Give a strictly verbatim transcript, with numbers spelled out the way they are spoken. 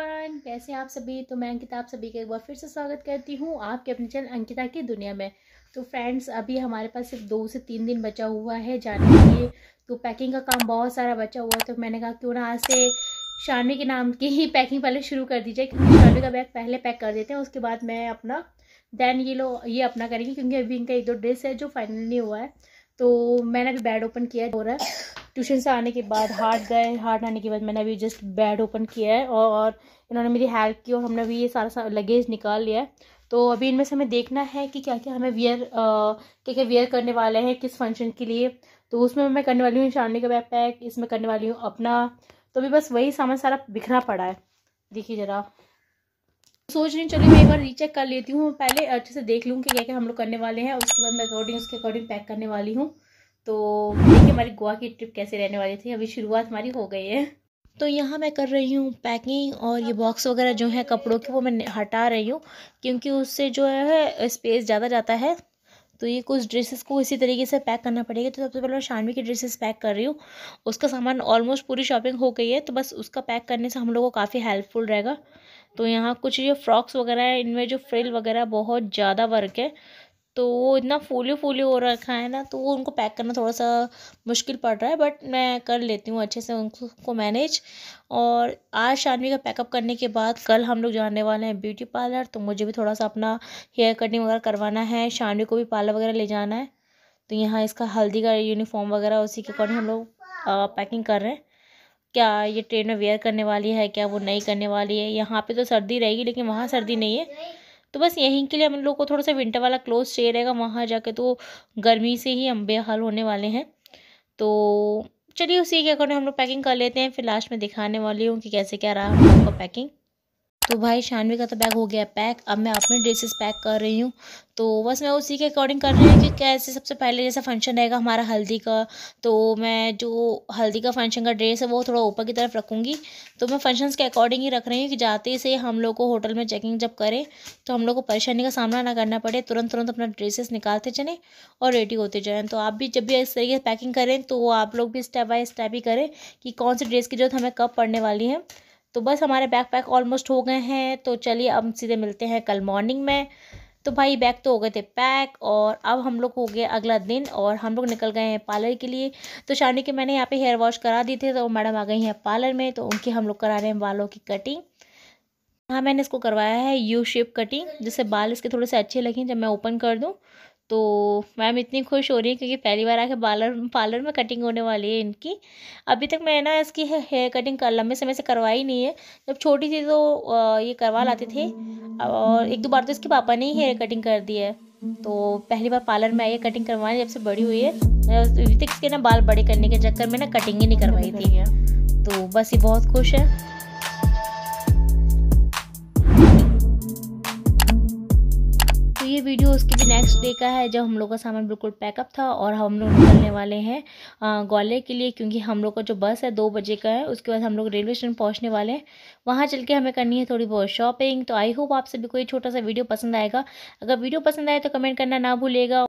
Everyone, कैसे आप सभी। तो मैं अंकिता, आप सभी का एक बार फिर से स्वागत करती हूँ आपके अपने चैनल अंकिता की दुनिया में। तो फ्रेंड्स, अभी हमारे पास सिर्फ दो से तीन दिन बचा हुआ है जाने के लिए, तो पैकिंग का काम बहुत सारा बचा हुआ है। तो मैंने कहा क्यों ना आज से शानवी के नाम की ही पैकिंग पहले शुरू कर दी जाए, क्योंकि शानवी का बैग पहले पैक कर देते हैं, उसके बाद मैं अपना, देन ये लो ये अपना करेंगे, क्योंकि अभी इनका एक दो ड्रेस है जो फाइनल नहीं हुआ है। तो मैंने अभी बेड ओपन किया हो रहा है, ट्यूशन से आने के बाद हार्ट गए, हार्ट आने के बाद मैंने अभी जस्ट बेड ओपन किया है और इन्होंने मेरी हेल्प की और हमने अभी ये सारा सा लगेज निकाल लिया है। तो अभी इनमें से हमें देखना है कि क्या क्या हमें वियर क्या क्या वियर करने वाले हैं किस फंक्शन के लिए। तो उसमें मैं करने वाली हूँ शानवी का बैग पैक, इसमें करने वाली हूँ अपना। तो अभी बस वही सामान सारा बिखरा पड़ा है, देखिए ज़रा। सोच रही हूँ चलिए मैं एक बार रीचेक कर लेती हूँ, पहले अच्छे से देख लूँ कि क्या क्या हम लोग करने वाले हैं, उसके बाद मैं अकॉर्डिंग उसके अकॉर्डिंग पैक करने वाली हूँ। तो देखिए हमारी गोवा की ट्रिप कैसे रहने वाली थी, अभी शुरुआत हमारी हो गई है। तो यहाँ मैं कर रही हूँ पैकिंग और ये बॉक्स वगैरह जो है कपड़ों के वो मैं हटा रही हूँ, क्योंकि उससे जो है स्पेस ज़्यादा जाता है। तो ये कुछ ड्रेसेस को इसी तरीके से पैक करना पड़ेगा। तो सबसे पहले मैं शानवी के ड्रेसेस पैक कर रही हूँ, उसका सामान ऑलमोस्ट पूरी शॉपिंग हो गई है, तो बस उसका पैक करने से हम लोगों को काफ़ी हेल्पफुल रहेगा। तो यहाँ कुछ ये फ्रॉक्स वगैरह है, इनमें जो फ्रिल वगैरह बहुत ज़्यादा वर्क है, तो वो इतना फूली फूली हो रखा है ना, तो उनको पैक करना थोड़ा सा मुश्किल पड़ रहा है, बट मैं कर लेती हूँ अच्छे से उनको मैनेज। और आज शानवी का पैकअप करने के बाद कल हम लोग जाने वाले हैं ब्यूटी पार्लर, तो मुझे भी थोड़ा सा अपना हेयर कटिंग वगैरह करवाना है, शानवी को भी पार्लर वगैरह ले जाना है। तो यहाँ इसका हल्दी का यूनिफॉर्म वगैरह उसी के अकॉर्डिंग हम लोग पैकिंग कर रहे हैं, क्या ये ट्रेन में वेयर करने वाली है क्या वो नहीं करने वाली है। यहाँ पर तो सर्दी रहेगी लेकिन वहाँ सर्दी नहीं है, तो बस यहीं के लिए हम लोग को थोड़ा सा विंटर वाला क्लोथ चाहिए रहेगा, वहाँ जाके तो गर्मी से ही हम बेहाल होने वाले हैं। तो चलिए उसी के अकॉर्डिंग हम लोग पैकिंग कर लेते हैं, फिर लास्ट में दिखाने वाली हूँ कि कैसे क्या रहा हम लोग का पैकिंग। तो भाई शानवी का तो बैग हो गया पैक, अब मैं अपने ड्रेसेस पैक कर रही हूँ। तो बस मैं उसी के अकॉर्डिंग कर रही हूँ कि कैसे सबसे पहले जैसा फंक्शन रहेगा हमारा हल्दी का, तो मैं जो हल्दी का फंक्शन का ड्रेस है वो थोड़ा ऊपर की तरफ रखूँगी। तो मैं फंक्शंस के अकॉर्डिंग ही रख रही हूँ कि जाते से हम लोग को होटल में चेकिंग जब करें तो हम लोग को परेशानी का सामना ना करना पड़े, तुरंत तुरंत अपना ड्रेसेस निकालते चलें और रेडी होते चलें। तो आप भी जब भी इस तरीके से पैकिंग करें तो आप लोग भी स्टेप बाय स्टेप ही करें कि कौन सी ड्रेस की जरूरत हमें कब पड़ने वाली है। तो बस हमारे बैग पैक ऑलमोस्ट हो गए हैं, तो चलिए अब सीधे मिलते हैं कल मॉर्निंग में। तो भाई बैग तो हो गए थे पैक और अब हम लोग हो गए अगला दिन और हम लोग निकल गए हैं पार्लर के लिए। तो शानवी के मैंने यहाँ पे हेयर वॉश करा दी थे, तो मैडम आ गई हैं पार्लर में, तो उनकी हम लोग करा रहे हैं बालों की कटिंग। हाँ, मैंने इसको करवाया है यू शेप कटिंग, जिससे बाल इसके थोड़े से अच्छे लगें जब मैं ओपन कर दूँ। तो मैम इतनी खुश हो रही है क्योंकि पहली बार आके पार्लर पार्लर में कटिंग होने वाली है इनकी। अभी तक मैं ना इसकी हेयर कटिंग लंबे समय से करवाई नहीं है, जब छोटी थी तो ये करवा लाते थे और एक दो बार तो इसके पापा ने ही हेयर कटिंग कर दी है। तो पहली बार पार्लर में आई है कटिंग करवाने, जब से बड़ी हुई है अभी तक इसके ना बाल बड़े करने के चक्कर में ना कटिंग ही नहीं करवाई थी। तो बस ये बहुत खुश है। ये वीडियो उसके भी नेक्स्ट डे का है, जब हम लोग का सामान बिल्कुल पैकअप था और हम लोग निकलने वाले हैं ग्वालियर के लिए, क्योंकि हम लोग का जो बस है दो बजे का है, उसके बाद हम लोग रेलवे स्टेशन पहुंचने वाले हैं। वहां चल के हमें करनी है थोड़ी बहुत शॉपिंग। तो आई होप आप सभी को ये छोटा सा वीडियो पसंद आएगा, अगर वीडियो पसंद आए तो कमेंट करना ना भूलेगा।